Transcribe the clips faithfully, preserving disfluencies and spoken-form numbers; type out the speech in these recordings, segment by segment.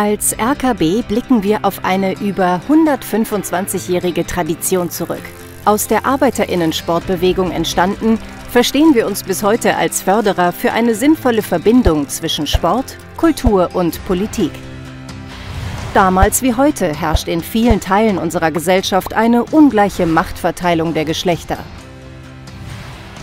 Als R K B blicken wir auf eine über hundertfünfundzwanzigjährige Tradition zurück. Aus der Arbeiterinnen-Sportbewegung entstanden, verstehen wir uns bis heute als Förderer für eine sinnvolle Verbindung zwischen Sport, Kultur und Politik. Damals wie heute herrscht in vielen Teilen unserer Gesellschaft eine ungleiche Machtverteilung der Geschlechter.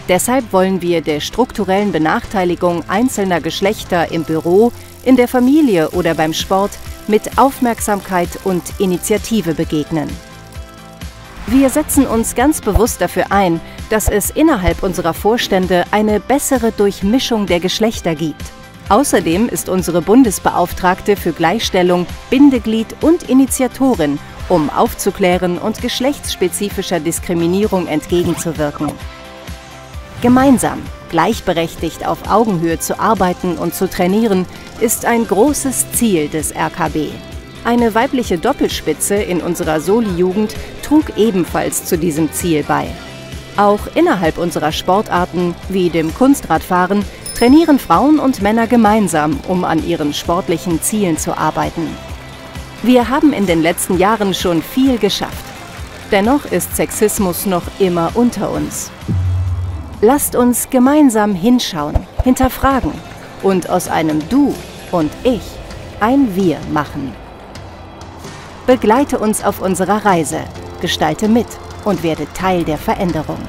Deshalb wollen wir der strukturellen Benachteiligung einzelner Geschlechter im Büro, in der Familie oder beim Sport mit Aufmerksamkeit und Initiative begegnen. Wir setzen uns ganz bewusst dafür ein, dass es innerhalb unserer Vorstände eine bessere Durchmischung der Geschlechter gibt. Außerdem ist unsere Bundesbeauftragte für Gleichstellung Bindeglied und Initiatorin, um aufzuklären und geschlechtsspezifischer Diskriminierung entgegenzuwirken. Gemeinsam, gleichberechtigt auf Augenhöhe zu arbeiten und zu trainieren, ist ein großes Ziel des R K B. Eine weibliche Doppelspitze in unserer Soli-Jugend trug ebenfalls zu diesem Ziel bei. Auch innerhalb unserer Sportarten, wie dem Kunstradfahren, trainieren Frauen und Männer gemeinsam, um an ihren sportlichen Zielen zu arbeiten. Wir haben in den letzten Jahren schon viel geschafft. Dennoch ist Sexismus noch immer unter uns. Lasst uns gemeinsam hinschauen, hinterfragen und aus einem Du und Ich ein Wir machen. Begleite uns auf unserer Reise, gestalte mit und werde Teil der Veränderung.